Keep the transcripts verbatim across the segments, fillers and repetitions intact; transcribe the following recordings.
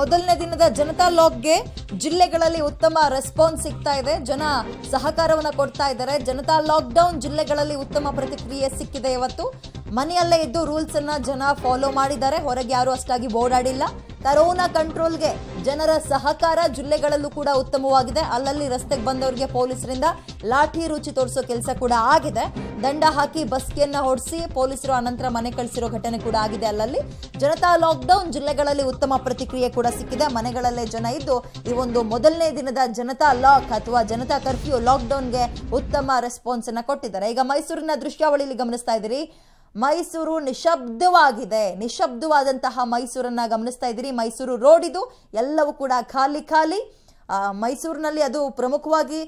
ಮೊದಲನೇ ದಿನದ ಜನತಾ ಲಾಕ್ಗೆ ಜಿಲ್ಲೆಗಳಲ್ಲಿ ಉತ್ತಮ ರೆಸ್ಪಾನ್ಸ್ ಸಿಗ್ತಾ ಇದೆ, ಜನ ಸಹಕಾರವನ್ನ ಕೊಡ್ತಾ ಇದ್ದಾರೆ. ಜನತಾ ಲಾಕ್ ಡೌನ್ ಜಿಲ್ಲೆಗಳಲ್ಲಿ ಉತ್ತಮ ಪ್ರತಿಕ್ರಿಯೆ ಸಿಕ್ಕಿದೆ. ಇವತ್ತು ಮನೆಯಲ್ಲೇ ಇದ್ದು ರೂಲ್ಸ್ ಅನ್ನ ಜನ ಫಾಲೋ ಮಾಡಿದ್ದಾರೆ, ಹೊರಗೆ ಯಾರು ಅಷ್ಟಾಗಿ ಓಡಾಡಿಲ್ಲ. ಕರೋನಾ ಕಂಟ್ರೋಲ್ಗೆ ಜನರ ಸಹಕಾರ ಜಿಲ್ಲೆಗಳಲ್ಲೂ ಕೂಡ ಉತ್ತಮವಾಗಿದೆ. ಅಲ್ಲಲ್ಲಿ ರಸ್ತೆಗೆ ಬಂದವರಿಗೆ ಪೊಲೀಸರಿಂದ ಲಾಠಿ ರುಚಿ ತೋರಿಸೋ ಕೆಲಸ ಕೂಡ ಆಗಿದೆ. ದಂಡ ಹಾಕಿ ಬಸ್ಗೆಯನ್ನ ಹೊಡಿಸಿ ಪೊಲೀಸರು ಅನಂತರ ಮನೆ ಕಳಿಸಿರೋ ಘಟನೆ ಕೂಡ ಆಗಿದೆ. ಅಲ್ಲಲ್ಲಿ ಜನತಾ ಲಾಕ್ಡೌನ್ ಜಿಲ್ಲೆಗಳಲ್ಲಿ ಉತ್ತಮ ಪ್ರತಿಕ್ರಿಯೆ ಕೂಡ ಸಿಕ್ಕಿದೆ. ಮನೆಗಳಲ್ಲೇ ಜನ ಇದ್ದು ಈ ಒಂದು ಮೊದಲನೇ ದಿನದ ಜನತಾ ಲಾಕ್ ಅಥವಾ ಜನತಾ ಕರ್ಫ್ಯೂ ಲಾಕ್ಡೌನ್ಗೆ ಉತ್ತಮ ರೆಸ್ಪಾನ್ಸ್ ಅನ್ನ ಕೊಟ್ಟಿದ್ದಾರೆ. ಈಗ ಮೈಸೂರಿನ ದೃಶ್ಯಾವಳಿಯಲ್ಲಿ ಗಮನಿಸ್ತಾ ಇದ್ದೀರಿ, ಮೈಸೂರು ನಿಶಬ್ದವಾಗಿದೆ. ನಿಶಬ್ದವಾದಂತಹ ಮೈಸೂರನ್ನ ಗಮನಿಸ್ತಾ ಇದ್ದೀರಿ. ಮೈಸೂರು ರೋಡ್ ಇದು ಎಲ್ಲವೂ ಕೂಡ ಖಾಲಿ ಖಾಲಿ. ಮೈಸೂರಿನಲ್ಲಿ ಅದು ಪ್ರಮುಖವಾಗಿ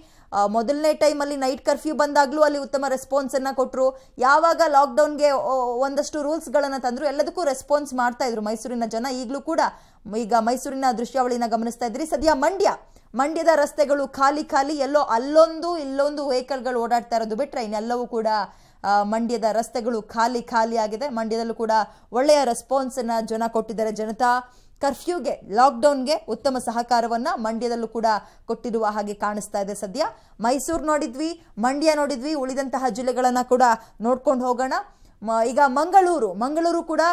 ಮೊದಲನೇ ಟೈಮಲ್ಲಿ ನೈಟ್ ಕರ್ಫ್ಯೂ ಬಂದಾಗಲೂ ಅಲ್ಲಿ ಉತ್ತಮ ರೆಸ್ಪಾನ್ಸನ್ನು ಕೊಟ್ಟರು. ಯಾವಾಗ ಲಾಕ್ಡೌನ್ಗೆ ಒಂದಷ್ಟು ರೂಲ್ಸ್ಗಳನ್ನು ತಂದರು, ಎಲ್ಲದಕ್ಕೂ ರೆಸ್ಪಾನ್ಸ್ ಮಾಡ್ತಾ ಇದ್ರು ಮೈಸೂರಿನ ಜನ ಈಗಲೂ ಕೂಡ. ಈಗ ಮೈಸೂರಿನ ದೃಶ್ಯಾವಳಿನ ಗಮನಿಸ್ತಾ ಇದ್ರಿ. ಸದ್ಯ ಮಂಡ್ಯ ಮಂಡ್ಯದ ರಸ್ತೆಗಳು ಖಾಲಿ ಖಾಲಿ, ಎಲ್ಲೋ ಅಲ್ಲೊಂದು ಇಲ್ಲೊಂದು ವೆಹಿಕಲ್ಗಳು ಓಡಾಡ್ತಾ ಇರೋದು ಬಿಟ್ಟರೆ ಇನ್ನೆಲ್ಲವೂ ಕೂಡ ಮಂಡ್ಯದ ರಸ್ತೆಗಳು ಖಾಲಿ ಖಾಲಿ ಆಗಿದೆ. ಮಂಡ್ಯದಲ್ಲೂ ಕೂಡ ಒಳ್ಳೆಯ ರೆಸ್ಪಾನ್ಸನ್ನು ಜನ ಕೊಟ್ಟಿದ್ದಾರೆ. ಜನತಾ ಕರ್ಫ್ಯೂಗೆ, ಲಾಕ್ಡೌನ್ಗೆ ಉತ್ತಮ ಸಹಕಾರವನ್ನು ಮಂಡ್ಯದಲ್ಲೂ ಕೂಡ ಕೊಟ್ಟಿರುವ ಹಾಗೆ ಕಾಣಿಸ್ತಾ ಇದೆ. ಸದ್ಯ ಮೈಸೂರು ನೋಡಿದ್ವಿ, ಮಂಡ್ಯ ನೋಡಿದ್ವಿ, ಉಳಿದಂತಹ ಜಿಲ್ಲೆಗಳನ್ನು ಕೂಡ ನೋಡ್ಕೊಂಡು ಹೋಗೋಣ. ಈಗ ಮಂಗಳೂರು ಮಂಗಳೂರು ಕೂಡ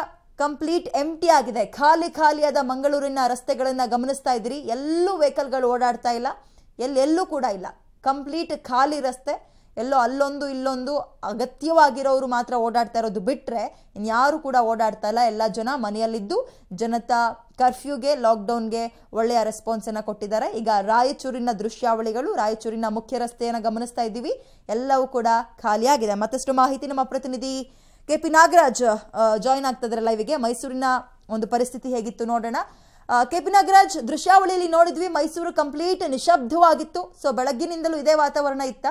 ಕಂಪ್ಲೀಟ್ ಎಂಟಿ ಆಗಿದೆ. ಖಾಲಿ ಖಾಲಿಯಾದ ಮಂಗಳೂರಿನ ರಸ್ತೆಗಳನ್ನು ಗಮನಿಸ್ತಾ ಇದ್ದೀರಿ. ಎಲ್ಲೂ ವೆಹಿಕಲ್ಗಳು ಓಡಾಡ್ತಾ ಇಲ್ಲ, ಎಲ್ಲೆಲ್ಲೂ ಕೂಡ ಇಲ್ಲ, ಕಂಪ್ಲೀಟ್ ಖಾಲಿ ರಸ್ತೆ. ಎಲ್ಲೋ ಅಲ್ಲೊಂದು ಇಲ್ಲೊಂದು ಅಗತ್ಯವಾಗಿರೋರು ಮಾತ್ರ ಓಡಾಡ್ತಾ ಇರೋದು ಬಿಟ್ಟರೆ ಇನ್ಯಾರು ಕೂಡ ಓಡಾಡ್ತಾ ಇಲ್ಲ. ಎಲ್ಲ ಜನ ಮನೆಯಲ್ಲಿದ್ದು ಜನತಾ ಕರ್ಫ್ಯೂಗೆ, ಲಾಕ್ಡೌನ್ಗೆ ಒಳ್ಳೆಯ ರೆಸ್ಪಾನ್ಸನ್ನು ಕೊಟ್ಟಿದ್ದಾರೆ. ಈಗ ರಾಯಚೂರಿನ ದೃಶ್ಯಾವಳಿಗಳು, ರಾಯಚೂರಿನ ಮುಖ್ಯ ರಸ್ತೆಯನ್ನು ಗಮನಿಸ್ತಾ ಇದ್ದೀವಿ. ಎಲ್ಲವೂ ಕೂಡ ಖಾಲಿಯಾಗಿದೆ. ಮತ್ತಷ್ಟು ಮಾಹಿತಿ ನಮ್ಮ ಪ್ರತಿನಿಧಿ ಕೆ ಪಿ ನಾಗರಾಜ್ ಜಾಯಿನ್ ಆಗ್ತಿದ್ದಾರೆ ಲೈವ್ಗೆ. ಮೈಸೂರಿನ ಒಂದು ಪರಿಸ್ಥಿತಿ ಹೇಗಿತ್ತು ನೋಡೋಣ. ಕೆ.ಪಿ. ನಾಗರಾಜ್, ದೃಶ್ಯಾವಳಿಯಲ್ಲಿ ನೋಡಿದ್ವಿ ಮೈಸೂರು ಕಂಪ್ಲೀಟ್ ನಿಶಬ್ದವಾಗಿತ್ತು. ಸೊ ಬೆಳಗ್ಗಿನಿಂದಲೂ ಇದೇ ವಾತಾವರಣ ಇತ್ತ?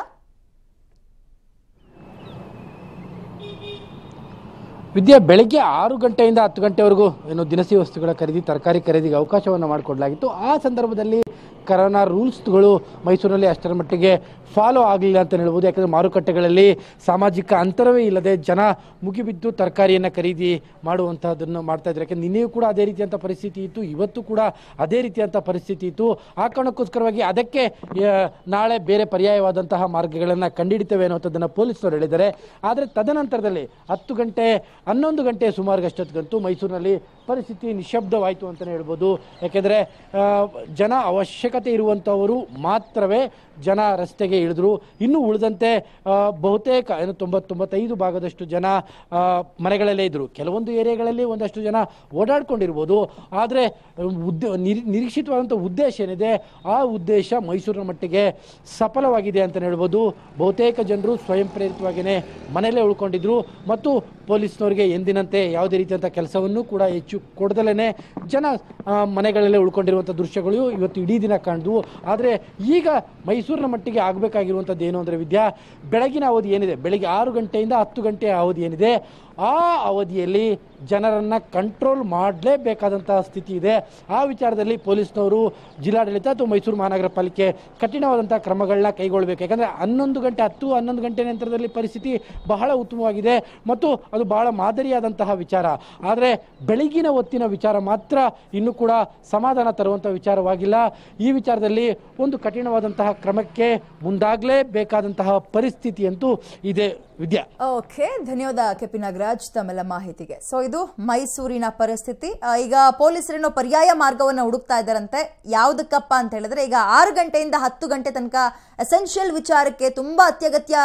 ವಿದ್ಯಾ, ಬೆಳಗ್ಗೆ ಆರು ಗಂಟೆಯಿಂದ ಹತ್ತು ಗಂಟೆವರೆಗೂ ಏನು ದಿನಸಿ ವಸ್ತುಗಳ ಖರೀದಿ, ತರಕಾರಿ ಖರೀದಿಗೆ ಅವಕಾಶವನ್ನು ಮಾಡಿಕೊಡಲಾಗಿತ್ತು. ಆ ಸಂದರ್ಭದಲ್ಲಿ ಕರೋನಾ ರೂಲ್ಸ್ಗಳು ಮೈಸೂರಿನಲ್ಲಿ ಅಷ್ಟರ ಮಟ್ಟಿಗೆ ಫಾಲೋ ಆಗಲಿಲ್ಲ ಅಂತ ಹೇಳ್ಬೋದು. ಯಾಕಂದರೆ ಮಾರುಕಟ್ಟೆಗಳಲ್ಲಿ ಸಾಮಾಜಿಕ ಅಂತರವೇ ಇಲ್ಲದೆ ಜನ ಮುಗಿಬಿದ್ದು ತರಕಾರಿಯನ್ನು ಖರೀದಿ ಮಾಡುವಂತಹದನ್ನು ಮಾಡ್ತಾ ಇದ್ದಾರೆ. ಯಾಕೆಂದರೆ ನಿನ್ನೆಯೂ ಕೂಡ ಅದೇ ರೀತಿಯಂಥ ಪರಿಸ್ಥಿತಿ ಇತ್ತು, ಇವತ್ತು ಕೂಡ ಅದೇ ರೀತಿಯಂಥ ಪರಿಸ್ಥಿತಿ ಇತ್ತು. ಆ ಕಾರಣಕ್ಕೋಸ್ಕರವಾಗಿ ಅದಕ್ಕೆ ನಾಳೆ ಬೇರೆ ಪರ್ಯಾಯವಾದಂತಹ ಮಾರ್ಗಗಳನ್ನು ಕಂಡುಹಿಡಿತೇವೆ ಅನ್ನೋಂಥದ್ದನ್ನು ಪೊಲೀಸರು ಹೇಳಿದ್ದಾರೆ. ಆದರೆ ತದನಂತರದಲ್ಲಿ ಹತ್ತು ಗಂಟೆ ಹನ್ನೊಂದು ಗಂಟೆ ಸುಮಾರುಗಷ್ಟೊತ್ತಿಗಂತೂ ಮೈಸೂರಿನಲ್ಲಿ ಪರಿಸ್ಥಿತಿ ನಿಶಬ್ದವಾಯಿತು ಅಂತಲೇ ಹೇಳ್ಬೋದು. ಯಾಕೆಂದರೆ ಜನ ಅವಶ್ಯಕತೆ ಇರುವಂಥವರು ಮಾತ್ರವೇ ಜನ ರಸ್ತೆಗೆ ಇಳಿದ್ರು. ಇನ್ನು ಉಳಿದಂತೆ ಬಹುತೇಕ ಏನು ತೊಂಬತ್ತೊಂಬತ್ತೈದು ಭಾಗದಷ್ಟು ಜನ ಮನೆಗಳಲ್ಲೇ ಇದ್ದರು. ಕೆಲವೊಂದು ಏರಿಯಾಗಳಲ್ಲಿ ಒಂದಷ್ಟು ಜನ ಓಡಾಡ್ಕೊಂಡಿರ್ಬೋದು, ಆದರೆ ಉದ್ದೇ ನಿರ್ ನಿರೀಕ್ಷಿತವಾದಂಥ ಉದ್ದೇಶ ಏನಿದೆ ಆ ಉದ್ದೇಶ ಮೈಸೂರಿನ ಮಟ್ಟಿಗೆ ಸಫಲವಾಗಿದೆ ಅಂತಲೇ ಹೇಳ್ಬೋದು. ಬಹುತೇಕ ಜನರು ಸ್ವಯಂ ಪ್ರೇರಿತವಾಗಿಯೇ ಮನೆಯಲ್ಲೇ ಉಳ್ಕೊಂಡಿದ್ರು ಮತ್ತು ಪೊಲೀಸ್ನವರಿಗೆ ಎಂದಿನಂತೆ ಯಾವುದೇ ರೀತಿಯಂಥ ಕೆಲಸವನ್ನು ಕೂಡ ಹೆಚ್ಚು ಕೊಡದಲೇ ಜನ ಮನೆಗಳಲ್ಲೇ ಉಳ್ಕೊಂಡಿರುವಂಥ ದೃಶ್ಯಗಳು ಇವತ್ತು ಇಡೀ ದಿನ ಕಾಣಿದ್ವು. ಆದರೆ ಈಗ ಮೈಸೂರು ಮೈಸೂರಿನ ಮಟ್ಟಿಗೆ ಆಗಬೇಕಾಗಿರುವಂಥದ್ದು ಏನು ಅಂದರೆ ವಿದ್ಯಾ, ಬೆಳಗಿನ ಅವಧಿ ಏನಿದೆ, ಬೆಳಗ್ಗೆ ಆರು ಗಂಟೆಯಿಂದ ಹತ್ತು ಗಂಟೆಯ ಅವಧಿ ಏನಿದೆ ಆ ಅವಧಿಯಲ್ಲಿ ಜನರನ್ನು ಕಂಟ್ರೋಲ್ ಮಾಡಲೇಬೇಕಾದಂತಹ ಸ್ಥಿತಿ ಇದೆ. ಆ ವಿಚಾರದಲ್ಲಿ ಪೊಲೀಸ್ನವರು, ಜಿಲ್ಲಾಡಳಿತ ಅಥವಾ ಮೈಸೂರು ಮಹಾನಗರ ಪಾಲಿಕೆ ಕಠಿಣವಾದಂಥ ಕ್ರಮಗಳನ್ನ ಕೈಗೊಳ್ಳಬೇಕು. ಯಾಕಂದರೆ ಹನ್ನೊಂದು ಗಂಟೆ ಹತ್ತು ಹನ್ನೊಂದು ಗಂಟೆ ನಂತರದಲ್ಲಿ ಪರಿಸ್ಥಿತಿ ಬಹಳ ಉತ್ತಮವಾಗಿದೆ ಮತ್ತು ಅದು ಬಹಳ ಮಾದರಿಯಾದಂತಹ ವಿಚಾರ. ಆದರೆ ಬೆಳಗಿನ ಹೊತ್ತಿನ ವಿಚಾರ ಮಾತ್ರ ಇನ್ನೂ ಕೂಡ ಸಮಾಧಾನ ತರುವಂಥ ವಿಚಾರವಾಗಿಲ್ಲ. ಈ ವಿಚಾರದಲ್ಲಿ ಒಂದು ಕಠಿಣವಾದಂತಹ ಕ್ರಮಕ್ಕೆ ಮುಂದಾಗಲೇಬೇಕಾದಂತಹ ಪರಿಸ್ಥಿತಿಯಂತೂ ಇದೆ ವಿದ್ಯಾ. ಓಕೆ, ಧನ್ಯವಾದ ಕೆ.ಪಿ. ನಾಗರಾಜ್ ತಮ್ಮೆಲ್ಲ ಮಾಹಿತಿಗೆ. ಸೊ ಇದು ಮೈಸೂರಿನ ಪರಿಸ್ಥಿತಿ. ಈಗ ಪೊಲೀಸರೇನೋ ಪರ್ಯಾಯ ಮಾರ್ಗವನ್ನು ಹುಡುಕ್ತಾ ಇದ್ದಾರಂತೆ. ಯಾವುದಕ್ಕಪ್ಪ ಅಂತ ಹೇಳಿದ್ರೆ, ಈಗ ಆರು ಗಂಟೆಯಿಂದ ಹತ್ತು ಗಂಟೆ ತನಕ ಎಸೆನ್ಷಿಯಲ್ ವಿಚಾರಕ್ಕೆ ತುಂಬಾ ಅತ್ಯಗತ್ಯ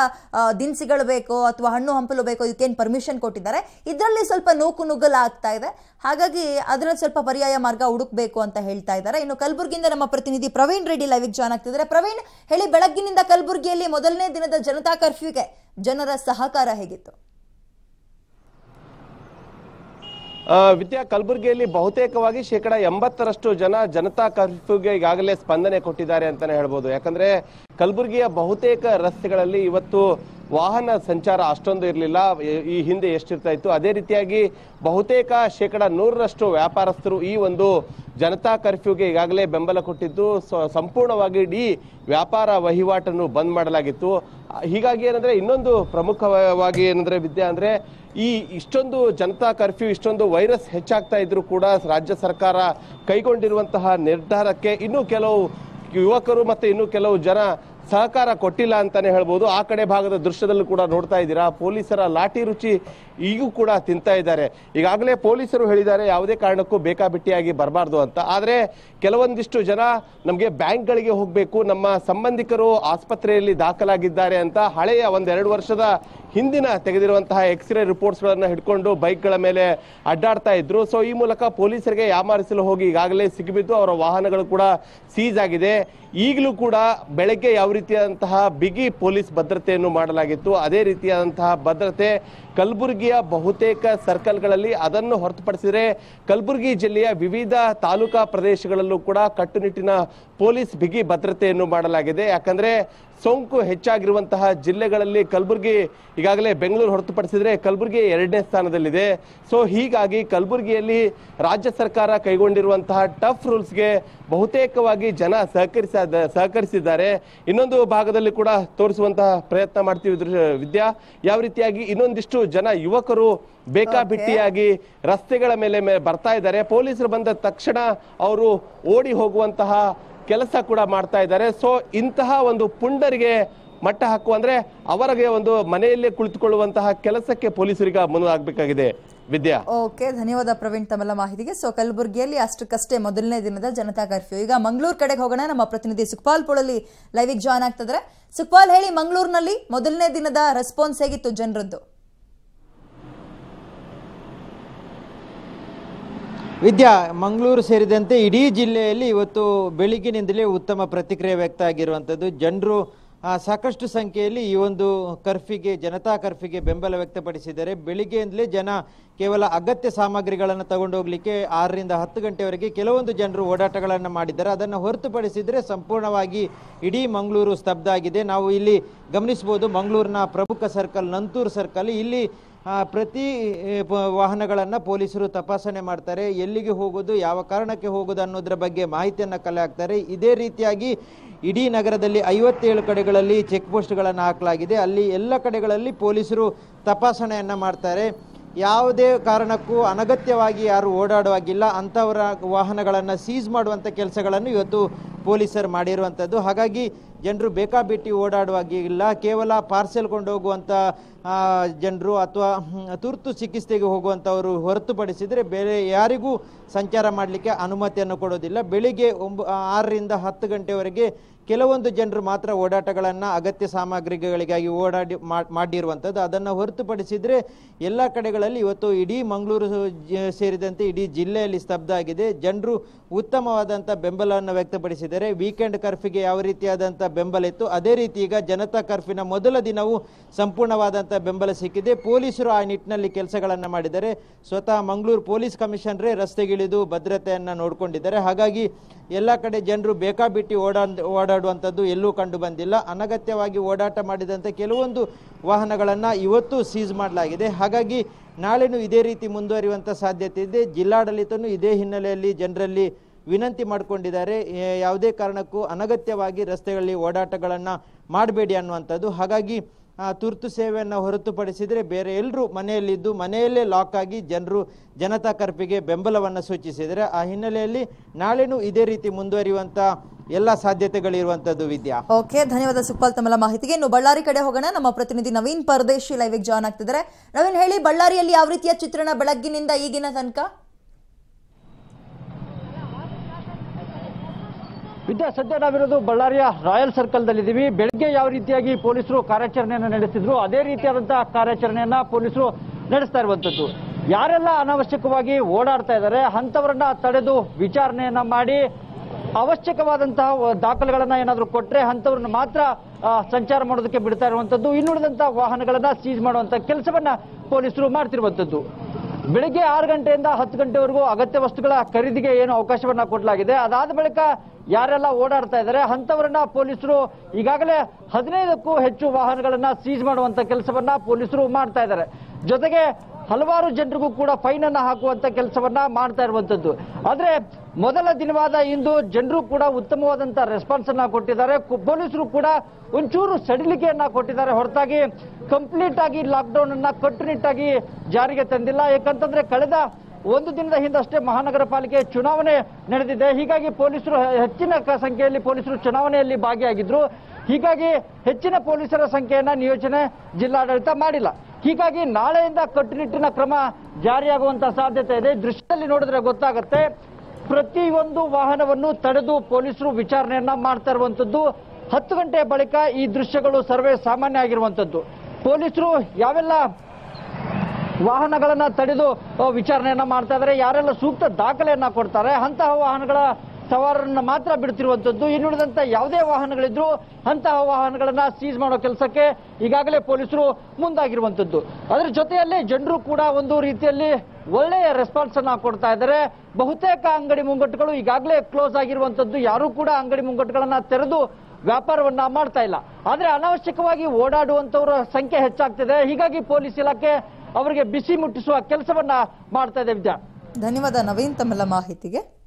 ದಿನಸಿಗಳು ಬೇಕು ಅಥವಾ ಹಣ್ಣು ಹಂಪಲು ಬೇಕು, ಇದಕ್ಕೇನು ಪರ್ಮಿಷನ್ ಕೊಟ್ಟಿದ್ದಾರೆ, ಇದರಲ್ಲಿ ಸ್ವಲ್ಪ ನೂಕು ನುಗ್ಗಲ ಆಗ್ತಾ ಇದೆ. ಹಾಗಾಗಿ ಅದರಲ್ಲಿ ಸ್ವಲ್ಪ ಪರ್ಯಾಯ ಮಾರ್ಗ ಹುಡುಕ್ಬೇಕು ಅಂತ ಹೇಳ್ತಾ ಇದ್ದಾರೆ. ಇನ್ನು ಕಲಬುರಗಿಯಿಂದ ನಮ್ಮ ಪ್ರತಿನಿಧಿ ಪ್ರವೀಣ್ ರೆಡ್ಡಿ ಲೈವಿಗೆ ಜಾಯ್ನ್ ಆಗ್ತಿದ್ದಾರೆ. ಪ್ರವೀಣ್ ಹೇಳಿ, ಬೆಳಗ್ಗಿನಿಂದ ಕಲಬುರಗಿಯಲ್ಲಿ ಮೊದಲನೇ ದಿನದ ಜನತಾ ಕರ್ಫ್ಯೂಗೆ ಜನರ ಸಹಕಾರ ಹೇಗಿತ್ತು? ವಿದ್ಯಾ, ಕಲಬುರಗಿಯಲ್ಲಿ ಬಹುತೇಕವಾಗಿ ಶೇಕಡ ಎಂಬತ್ತರಷ್ಟು ಜನ ಜನತಾ ಕರ್ಫ್ಯೂಗೆ ಈಗಾಗಲೇ ಸ್ಪಂದನೆ ಕೊಟ್ಟಿದ್ದಾರೆ ಅಂತಾನೆ ಹೇಳ್ಬೋದು. ಯಾಕಂದ್ರೆ ಕಲಬುರಗಿಯ ಬಹುತೇಕ ರಸ್ತೆಗಳಲ್ಲಿ ಇವತ್ತು ವಾಹನ ಸಂಚಾರ ಅಷ್ಟೊಂದು ಇರಲಿಲ್ಲ ಈ ಹಿಂದೆ ಎಷ್ಟಿರ್ತಾ ಇತ್ತು ಅದೇ ರೀತಿಯಾಗಿ ಬಹುತೇಕ ಶೇಕಡಾ ನೂರರಷ್ಟು ವ್ಯಾಪಾರಸ್ಥರು ಈ ಒಂದು ಜನತಾ ಕರ್ಫ್ಯೂಗೆ ಈಗಾಗಲೇ ಬೆಂಬಲ ಕೊಟ್ಟಿದ್ದು ಸಂಪೂರ್ಣವಾಗಿ ಡಿ ವ್ಯಾಪಾರ ವಹಿವಾಟನ್ನು ಬಂದ್ ಮಾಡಲಾಗಿತ್ತು ಹೀಗಾಗಿ ಏನಂದ್ರೆ ಇನ್ನೊಂದು ಪ್ರಮುಖವಾಗಿ ಏನಂದ್ರೆ ವಿದ್ಯಾ ಅಂದ್ರೆ ಈ ಇಷ್ಟೊಂದು ಜನತಾ ಕರ್ಫ್ಯೂ ಇಷ್ಟೊಂದು ವೈರಸ್ ಹೆಚ್ಚಾಗ್ತಾ ಇದ್ರೂ ಕೂಡ ರಾಜ್ಯ ಸರ್ಕಾರ ಕೈಗೊಂಡಿರುವಂತಹ ನಿರ್ಧಾರಕ್ಕೆ ಇನ್ನೂ ಕೆಲವು ಯುವಕರು ಮತ್ತೆ ಇನ್ನೂ ಕೆಲವು ಜನ ಸಹಕಾರ ಕೊಟ್ಟಿಲ್ಲ ಅಂತಾನೆ ಹೇಳಬಹುದು ಆ ಕಡೆ ಭಾಗದ ದೃಶ್ಯದಲ್ಲೂ ಕೂಡ ನೋಡ್ತಾ ಇದ್ದೀರಾ ಪೊಲೀಸರ ಲಾಠಿ ರುಚಿ ಈಗೂ ಕೂಡ ತಿಂತಾ ಇದ್ದಾರೆ ಈಗಾಗಲೇ ಪೊಲೀಸರು ಹೇಳಿದ್ದಾರೆ ಯಾವುದೇ ಕಾರಣಕ್ಕೂ ಬೇಕಾಬಿಟ್ಟಿಯಾಗಿ ಬರಬಾರದು ಅಂತ ಆದರೆ ಕೆಲವೊಂದಿಷ್ಟು ಜನ ನಮಗೆ ಬ್ಯಾಂಕ್ಗಳಿಗೆ ಹೋಗಬೇಕು ನಮ್ಮ ಸಂಬಂಧಿಕರು ಆಸ್ಪತ್ರೆಯಲ್ಲಿ ದಾಖಲಾಗಿದ್ದಾರೆ ಅಂತ ಹಳೆಯ ಒಂದೆರಡು ವರ್ಷದ ಹಿಂದಿನ ತೆಗೆದಿರುವಂತಹ ಎಕ್ಸ್ರೇ ರಿಪೋರ್ಟ್ಸ್ಗಳನ್ನು ಹಿಡ್ಕೊಂಡು ಬೈಕ್ಗಳ ಮೇಲೆ ಅಡ್ಡಾಡ್ತಾ ಇದ್ರು ಸೊ ಈ ಮೂಲಕ ಪೊಲೀಸರಿಗೆ ಯಾಮಾರಿಸಲು ಹೋಗಿ ಈಗಾಗಲೇ ಸಿಗಿಬಿದ್ದು ಅವರ ವಾಹನಗಳು ಕೂಡ ಸೀಜ್ ಆಗಿದೆ ಈಗಲೂ ಕೂಡ ಬೆಳಗ್ಗೆ ಯಾವ ರೀತಿಯಾದಂತಹ ಬಿಗಿ ಪೊಲೀಸ್ ಭದ್ರತೆಯನ್ನು ಮಾಡಲಾಗಿತ್ತು ಅದೇ ರೀತಿಯಾದಂತಹ ಭದ್ರತೆ ಕಲಬುರಗಿಯ ಬಹುತೇಕ ಸರ್ಕಲ್ಗಳಲ್ಲಿ ಅದನ್ನು ಹೊರತುಪಡಿಸಿದರೆ ಕಲಬುರಗಿ ಜಿಲ್ಲೆಯ ವಿವಿಧ ತಾಲೂಕಾ ಪ್ರದೇಶಗಳಲ್ಲೂ ಕೂಡ ಕಟ್ಟುನಿಟ್ಟಿನ ಪೊಲೀಸ್ ಬಿಗಿ ಭದ್ರತೆಯನ್ನು ಮಾಡಲಾಗಿದೆ ಯಾಕಂದರೆ ಸೋಂಕು ಹೆಚ್ಚಾಗಿರುವಂತಹ ಜಿಲ್ಲೆಗಳಲ್ಲಿ ಕಲಬುರಗಿ ಈಗಾಗಲೇ ಬೆಂಗಳೂರು ಹೊರತುಪಡಿಸಿದರೆ ಕಲಬುರಗಿ ಎರಡನೇ ಸ್ಥಾನದಲ್ಲಿದೆ ಸೊ ಹೀಗಾಗಿ ಕಲಬುರಗಿಯಲ್ಲಿ ರಾಜ್ಯ ಸರ್ಕಾರ ಕೈಗೊಂಡಿರುವಂತಹ ಟಫ್ ರೂಲ್ಸ್ಗೆ ಬಹುತೇಕವಾಗಿ ಜನ ಸಹಕರಿಸ ಸಹಕರಿಸಿದ್ದಾರೆ ಇನ್ನೊಂದು ಭಾಗದಲ್ಲಿ ಕೂಡ ತೋರಿಸುವಂತಹ ಪ್ರಯತ್ನ ಮಾಡ್ತೀವಿ ವಿದ್ಯಾ ಯಾವ ರೀತಿಯಾಗಿ ಇನ್ನೊಂದಿಷ್ಟು ಜನ ಯುವಕರು ಬೇಕಾಬಿಟ್ಟಿಯಾಗಿ ರಸ್ತೆಗಳ ಮೇಲೆ ಬರ್ತಾ ಇದ್ದಾರೆ ಪೊಲೀಸರು ಬಂದ ತಕ್ಷಣ ಅವರು ಓಡಿ ಹೋಗುವಂತಹ ಕೆಲಸ ಕೂಡ ಮಾಡ್ತಾ ಇದ್ದಾರೆ ಸೊ ಇಂತಹ ಒಂದು ಪುಂಡರಿಗೆ ಮಟ್ಟ ಹಾಕು ಅಂದ್ರೆ ಅವರಿಗೆ ಒಂದು ಮನೆಯಲ್ಲೇ ಕುಳಿತುಕೊಳ್ಳುವಂತಹ ಕೆಲಸಕ್ಕೆ ಪೊಲೀಸರಿಗೆ ಮುಂದಾಗಬೇಕಾಗಿದೆ ವಿದ್ಯಾ ಓಕೆ ಧನ್ಯವಾದ ಪ್ರವೀಣ್ ತಮ್ಮೆಲ್ಲ ಮಾಹಿತಿಗೆ ಸೊ ಕಲಬುರಗಿಯಲ್ಲಿ ಅಷ್ಟಕ್ಕಷ್ಟೇ ಮೊದಲನೇ ದಿನದ ಜನತಾ ಕರ್ಫ್ಯೂ ಈಗ ಮಂಗಳೂರು ಕಡೆಗೆ ಹೋಗೋಣ ನಮ್ಮ ಪ್ರತಿನಿಧಿ ಸುಖಪಾಲ್ ಪೋಳಲ್ಲಿ ಲೈವ್ ಜಾಯ್ನ್ ಆಗ್ತಿದ್ರೆ ಸುಖಪಾಲ್ ಹೇಳಿ ಮಂಗಳೂರಿನಲ್ಲಿ ಮೊದಲನೇ ದಿನದ ರೆಸ್ಪಾನ್ಸ್ ಹೇಗಿತ್ತು ಜನರದ್ದು ವಿದ್ಯಾ ಮಂಗಳೂರು ಸೇರಿದಂತೆ ಇಡೀ ಜಿಲ್ಲೆಯಲ್ಲಿ ಇವತ್ತು ಬೆಳಿಗ್ಗಿನಿಂದಲೇ ಉತ್ತಮ ಪ್ರತಿಕ್ರಿಯೆ ವ್ಯಕ್ತ ಆಗಿರುವಂಥದ್ದು ಜನರು ಸಾಕಷ್ಟು ಸಂಖ್ಯೆಯಲ್ಲಿ ಈ ಒಂದು ಕರ್ಫ್ಯೂಗೆ ಜನತಾ ಕರ್ಫ್ಯೂಗೆ ಬೆಂಬಲ ವ್ಯಕ್ತಪಡಿಸಿದ್ದಾರೆ ಬೆಳಿಗ್ಗೆಯಿಂದಲೇ ಜನ ಕೇವಲ ಅಗತ್ಯ ಸಾಮಗ್ರಿಗಳನ್ನು ತಗೊಂಡು ಹೋಗ್ಲಿಕ್ಕೆ ಆರರಿಂದ ಹತ್ತು ಗಂಟೆವರೆಗೆ ಕೆಲವೊಂದು ಜನರು ಓಡಾಟಗಳನ್ನು ಮಾಡಿದ್ದಾರೆ ಅದನ್ನು ಹೊರತುಪಡಿಸಿದರೆ ಸಂಪೂರ್ಣವಾಗಿ ಇಡೀ ಮಂಗಳೂರು ಸ್ತಬ್ಧ ಆಗಿದೆ ನಾವು ಇಲ್ಲಿ ಗಮನಿಸ್ಬೋದು ಮಂಗಳೂರಿನ ಪ್ರಮುಖ ಸರ್ಕಲ್ ನಂತೂರು ಸರ್ಕಲ್ ಇಲ್ಲಿ ಪ್ರತಿ ವಾಹನಗಳನ್ನು ಪೊಲೀಸರು ತಪಾಸಣೆ ಮಾಡ್ತಾರೆ ಎಲ್ಲಿಗೆ ಹೋಗೋದು ಯಾವ ಕಾರಣಕ್ಕೆ ಹೋಗೋದು ಅನ್ನೋದ್ರ ಬಗ್ಗೆ ಮಾಹಿತಿಯನ್ನು ಕಲೆ ಹಾಕ್ತಾರೆ ಇದೇ ರೀತಿಯಾಗಿ ಇಡೀ ನಗರದಲ್ಲಿ ಐವತ್ತೇಳು ಕಡೆಗಳಲ್ಲಿ ಚೆಕ್ ಪೋಸ್ಟ್ಗಳನ್ನು ಹಾಕಲಾಗಿದೆ ಅಲ್ಲಿ ಎಲ್ಲ ಕಡೆಗಳಲ್ಲಿ ಪೊಲೀಸರು ತಪಾಸಣೆಯನ್ನು ಮಾಡ್ತಾರೆ ಯಾವುದೇ ಕಾರಣಕ್ಕೂ ಅನಗತ್ಯವಾಗಿ ಯಾರು ಓಡಾಡುವಾಗಿಲ್ಲ ಅಂಥವರ ವಾಹನಗಳನ್ನು ಸೀಸ್ ಮಾಡುವಂಥ ಕೆಲಸಗಳನ್ನು ಇವತ್ತು ಪೊಲೀಸರು ಮಾಡಿರುವಂಥದ್ದು ಹಾಗಾಗಿ ಜನರು ಬೇಕಾಬಿಟ್ಟಿ ಓಡಾಡುವಾಗಿಲ್ಲ ಕೇವಲ ಪಾರ್ಸೆಲ್ ಕೊಂಡೋಗುವಂಥ ಜನರು ಅಥವಾ ತುರ್ತು ಚಿಕಿತ್ಸೆಗೆ ಹೋಗುವಂಥವರು ಹೊರತುಪಡಿಸಿದರೆ ಬೇರೆ ಯಾರಿಗೂ ಸಂಚಾರ ಮಾಡಲಿಕ್ಕೆ ಅನುಮತಿಯನ್ನು ಕೊಡೋದಿಲ್ಲ ಬೆಳಿಗ್ಗೆ ಒಂಬ ಆರರಿಂದ ಹತ್ತು ಗಂಟೆವರೆಗೆ ಕೆಲವೊಂದು ಜನರು ಮಾತ್ರ ಓಡಾಟಗಳನ್ನು ಅಗತ್ಯ ಸಾಮಗ್ರಿಗಳಿಗಾಗಿ ಓಡಾಡಿ ಮಾಡಿರುವಂಥದ್ದು ಅದನ್ನು ಹೊರತುಪಡಿಸಿದರೆ ಎಲ್ಲ ಕಡೆಗಳಲ್ಲಿ ಇವತ್ತು ಇಡೀ ಮಂಗಳೂರು ಸೇರಿದಂತೆ ಇಡೀ ಜಿಲ್ಲೆಯಲ್ಲಿ ಸ್ತಬ್ಧ ಆಗಿದೆ ಜನರು ಉತ್ತಮವಾದಂಥ ಬೆಂಬಲವನ್ನು ವ್ಯಕ್ತಪಡಿಸಿದ್ದಾರೆ ವೀಕೆಂಡ್ ಕರ್ಫ್ಯೂಗೆ ಯಾವ ರೀತಿಯಾದಂಥ ಬೆಂಬಲ ಇತ್ತು ಅದೇ ರೀತಿ ಈಗ ಜನತಾ ಕರ್ಫ್ಯೂನ ಮೊದಲ ದಿನವೂ ಸಂಪೂರ್ಣವಾದಂಥ ಬೆಂಬಲ ಸಿಕ್ಕಿದೆ ಪೊಲೀಸರು ಆ ನಿಟ್ಟಿನಲ್ಲಿ ಕೆಲಸಗಳನ್ನು ಮಾಡಿದ್ದಾರೆ ಸ್ವತಃ ಮಂಗಳೂರು ಪೊಲೀಸ್ ಕಮಿಷನರೇ ರಸ್ತೆಗಿಳಿದು ಭದ್ರತೆಯನ್ನು ನೋಡಿಕೊಂಡಿದ್ದಾರೆ ಹಾಗಾಗಿ ಎಲ್ಲ ಕಡೆ ಜನರು ಬೇಕಾಬಿಟ್ಟಿ ಓಡಾ ಓಡಾಡುವಂಥದ್ದು ಎಲ್ಲೂ ಕಂಡು ಬಂದಿಲ್ಲ ಅನಗತ್ಯವಾಗಿ ಓಡಾಟ ಮಾಡಿದಂಥ ಕೆಲವೊಂದು ವಾಹನಗಳನ್ನು ಇವತ್ತು ಸೀಸ್ ಮಾಡಲಾಗಿದೆ ಹಾಗಾಗಿ ನಾಳೆನೂ ಇದೇ ರೀತಿ ಮುಂದುವರಿಯುವಂಥ ಸಾಧ್ಯತೆ ಇದೆ ಜಿಲ್ಲಾಡಳಿತನೂ ಇದೇ ಹಿನ್ನೆಲೆಯಲ್ಲಿ ಜನರಲ್ಲಿ ವಿನಂತಿ ಮಾಡಿಕೊಂಡಿದ್ದಾರೆ ಯಾವುದೇ ಕಾರಣಕ್ಕೂ ಅನಗತ್ಯವಾಗಿ ರಸ್ತೆಗಳಲ್ಲಿ ಓಡಾಟಗಳನ್ನು ಮಾಡಬೇಡಿ ಅನ್ನುವಂಥದ್ದು ಹಾಗಾಗಿ ತುರ್ತು ಸೇವೆಯನ್ನು ಹೊರತುಪಡಿಸಿದರೆ ಬೇರೆ ಎಲ್ಲರೂ ಮನೆಯಲ್ಲಿದ್ದು ಮನೆಯಲ್ಲೇ ಲಾಕ್ ಆಗಿ ಜನರು ಜನತಾ ಕರ್ಫ್ಯೂಗೆ ಬೆಂಬಲವನ್ನು ಸೂಚಿಸಿದರೆ ಆ ಹಿನ್ನೆಲೆಯಲ್ಲಿ ನಾಳೆನೂ ಇದೇ ರೀತಿ ಮುಂದುವರಿಯುವಂಥ ಎಲ್ಲ ಸಾಧ್ಯತೆಗಳಿರುವಂಥದ್ದು ವಿದ್ಯಾ ಓಕೆ ಧನ್ಯವಾದ ಸುಖಪಾಲ್ ತಮ್ಮ ಮಾಹಿತಿಗೆ ಇನ್ನು ಬಳ್ಳಾರಿ ಕಡೆ ಹೋಗೋಣ ನಮ್ಮ ಪ್ರತಿನಿಧಿ ನವೀನ್ ಪರದೇಶಿ ಲೈವ್ ಜಾಯ್ನ್ ಆಗ್ತಿದ್ದಾರೆ ನವೀನ್ ಹೇಳಿ ಬಳ್ಳಾರಿಯಲ್ಲಿ ಯಾವ ರೀತಿಯ ಚಿತ್ರಣ ಬೆಳಗ್ಗಿನಿಂದ ಈಗಿನ ತನಕ ವಿದ್ಯಾ ಸದ್ಯ ನಾವಿರೋದು ಬಳ್ಳಾರಿಯ ರಾಯಲ್ ಸರ್ಕಲ್ದಲ್ಲಿದ್ದೀವಿ ಬೆಳಗ್ಗೆ ಯಾವ ರೀತಿಯಾಗಿ ಪೊಲೀಸರು ಕಾರ್ಯಾಚರಣೆಯನ್ನು ನಡೆಸಿದ್ರು ಅದೇ ರೀತಿಯಾದಂತಹ ಕಾರ್ಯಾಚರಣೆಯನ್ನ ಪೊಲೀಸರು ನಡೆಸ್ತಾ ಇರುವಂತದ್ದು ಯಾರೆಲ್ಲ ಅನಾವಶ್ಯಕವಾಗಿ ಓಡಾಡ್ತಾ ಇದ್ದಾರೆ ಅಂಥವರನ್ನ ತಡೆದು ವಿಚಾರಣೆಯನ್ನ ಮಾಡಿ ಅವಶ್ಯಕವಾದಂತಹ ದಾಖಲೆಗಳನ್ನ ಏನಾದರೂ ಕೊಟ್ಟರೆ ಅಂಥವ್ರನ್ನ ಮಾತ್ರ ಸಂಚಾರ ಮಾಡೋದಕ್ಕೆ ಬಿಡ್ತಾ ಇರುವಂತದ್ದು ಇನ್ನುಳಿದಂತಹ ವಾಹನಗಳನ್ನ ಸೀಜ್ ಮಾಡುವಂತಹ ಕೆಲಸವನ್ನ ಪೊಲೀಸರು ಮಾಡ್ತಿರುವಂತದ್ದು ಬೆಳಗ್ಗೆ ಆರು ಗಂಟೆಯಿಂದ ಹತ್ತು ಗಂಟೆವರೆಗೂ ಅಗತ್ಯ ವಸ್ತುಗಳ ಖರೀದಿಗೆ ಏನು ಅವಕಾಶವನ್ನ ಕೊಡಲಾಗಿದೆ. ಅದಾದ ಬಳಿಕ ಯಾರೆಲ್ಲ ಓಡಾಡ್ತಾ ಇದ್ದಾರೆ ಅಂತವರನ್ನ ಪೊಲೀಸರು ಈಗಾಗಲೇ ಹದಿನೈದಕ್ಕೂ ಹೆಚ್ಚು ವಾಹನಗಳನ್ನು ಸೀಜ್ ಮಾಡುವಂತ ಕೆಲಸವನ್ನ ಪೊಲೀಸರು ಮಾಡ್ತಾ ಇದ್ದಾರೆ. ಜೊತೆಗೆ ಹಲವಾರು ಜನರಿಗೂ ಕೂಡ ಫೈನ್ ಅನ್ನು ಹಾಕುವಂತ ಕೆಲಸವನ್ನ ಮಾಡ್ತಾ ಇರುವಂತದ್ದು. ಆದ್ರೆ ಮೊದಲ ದಿನವಾದ ಇಂದು ಜನರು ಕೂಡ ಉತ್ತಮವಾದಂತ ರೆಸ್ಪಾನ್ಸ್ ಅನ್ನ ಕೊಟ್ಟಿದ್ದಾರೆ. ಪೊಲೀಸರು ಕೂಡ ಒಂಚೂರು ಸಡಿಲಿಕೆಯನ್ನ ಕೊಟ್ಟಿದ್ದಾರೆ ಹೊರತಾಗಿ ಕಂಪ್ಲೀಟ್ ಆಗಿ ಲಾಕ್ಡೌನ್ ಅನ್ನ ಕಟ್ಟುನಿಟ್ಟಾಗಿ ಜಾರಿಗೆ ತಂದಿಲ್ಲ. ಯಾಕಂತಂದ್ರೆ ಕಳೆದ ಒಂದು ದಿನದ ಹಿಂದಷ್ಟೇ ಮಹಾನಗರ ಪಾಲಿಕೆ ಚುನಾವಣೆ ನಡೆದಿದೆ. ಹೀಗಾಗಿ ಪೊಲೀಸರು ಹೆಚ್ಚಿನ ಸಂಖ್ಯೆಯಲ್ಲಿ ಪೊಲೀಸರು ಚುನಾವಣೆಯಲ್ಲಿ ಭಾಗಿಯಾಗಿದ್ರು. ಹೀಗಾಗಿ ಹೆಚ್ಚಿನ ಪೊಲೀಸರ ಸಂಖ್ಯೆಯನ್ನ ನಿಯೋಜನೆ ಜಿಲ್ಲಾಡಳಿತ ಮಾಡಿಲ್ಲ. ಹೀಗಾಗಿ ನಾಳೆಯಿಂದ ಕಟ್ಟುನಿಟ್ಟಿನ ಕ್ರಮ ಜಾರಿಯಾಗುವಂತಹ ಸಾಧ್ಯತೆ ಇದೆ. ದೃಶ್ಯದಲ್ಲಿ ನೋಡಿದ್ರೆ ಗೊತ್ತಾಗುತ್ತೆ, ಪ್ರತಿಯೊಂದು ವಾಹನವನ್ನು ತಡೆದು ಪೊಲೀಸರು ವಿಚಾರಣೆಯನ್ನ ಮಾಡ್ತಾ ಇರುವಂತದ್ದು. ಹತ್ತು ಗಂಟೆ ಬಳಿಕ ಈ ದೃಶ್ಯಗಳು ಸರ್ವೇ ಸಾಮಾನ್ಯ ಆಗಿರುವಂತದ್ದು. ಪೊಲೀಸರು ಯಾವೆಲ್ಲ ವಾಹನಗಳನ್ನ ತಡೆದು ವಿಚಾರಣೆಯನ್ನ ಮಾಡ್ತಾ ಇದ್ದಾರೆ, ಯಾರೆಲ್ಲ ಸೂಕ್ತ ದಾಖಲೆಯನ್ನ ಕೊಡ್ತಾರೆ ಅಂತಹ ವಾಹನಗಳ ಸವಾರರನ್ನ ಮಾತ್ರ ಬಿಡ್ತಿರುವಂತದ್ದು. ಇನ್ನುಳಿದಂತ ಯಾವುದೇ ವಾಹನಗಳಿದ್ರು ಅಂತಹ ವಾಹನಗಳನ್ನ ಸೀಜ್ ಮಾಡೋ ಕೆಲಸಕ್ಕೆ ಈಗಾಗಲೇ ಪೊಲೀಸರು ಮುಂದಾಗಿರುವಂತದ್ದು. ಅದರ ಜೊತೆಯಲ್ಲಿ ಜನರು ಕೂಡ ಒಂದು ರೀತಿಯಲ್ಲಿ ಒಳ್ಳೆಯ ರೆಸ್ಪಾನ್ಸ್ ಅನ್ನ ಕೊಡ್ತಾ ಇದ್ದಾರೆ. ಬಹುತೇಕ ಅಂಗಡಿ ಮುಂಗಟ್ಟುಗಳು ಈಗಾಗಲೇ ಕ್ಲೋಸ್ ಆಗಿರುವಂತದ್ದು. ಯಾರೂ ಕೂಡ ಅಂಗಡಿ ಮುಂಗಟ್ಟುಗಳನ್ನ ತೆರೆದು ವ್ಯಾಪಾರವನ್ನ ಮಾಡ್ತಾ ಇಲ್ಲ. ಆದ್ರೆ ಅನಾವಶ್ಯಕವಾಗಿ ಓಡಾಡುವಂತವರ ಸಂಖ್ಯೆ ಹೆಚ್ಚಾಗ್ತಿದೆ. ಹೀಗಾಗಿ ಪೊಲೀಸ್ ಇಲಾಖೆ ಅವರಿಗೆ ಬಿಸಿ ಮುಟ್ಟಿಸುವ ಕೆಲಸವನ್ನ ಮಾಡ್ತಾ ಇದೆ. ವಿದ್ಯಾ, ಧನ್ಯವಾದ ನವೀನ್ ತಮ್ಮೆಲ್ಲ ಮಾಹಿತಿಗೆ.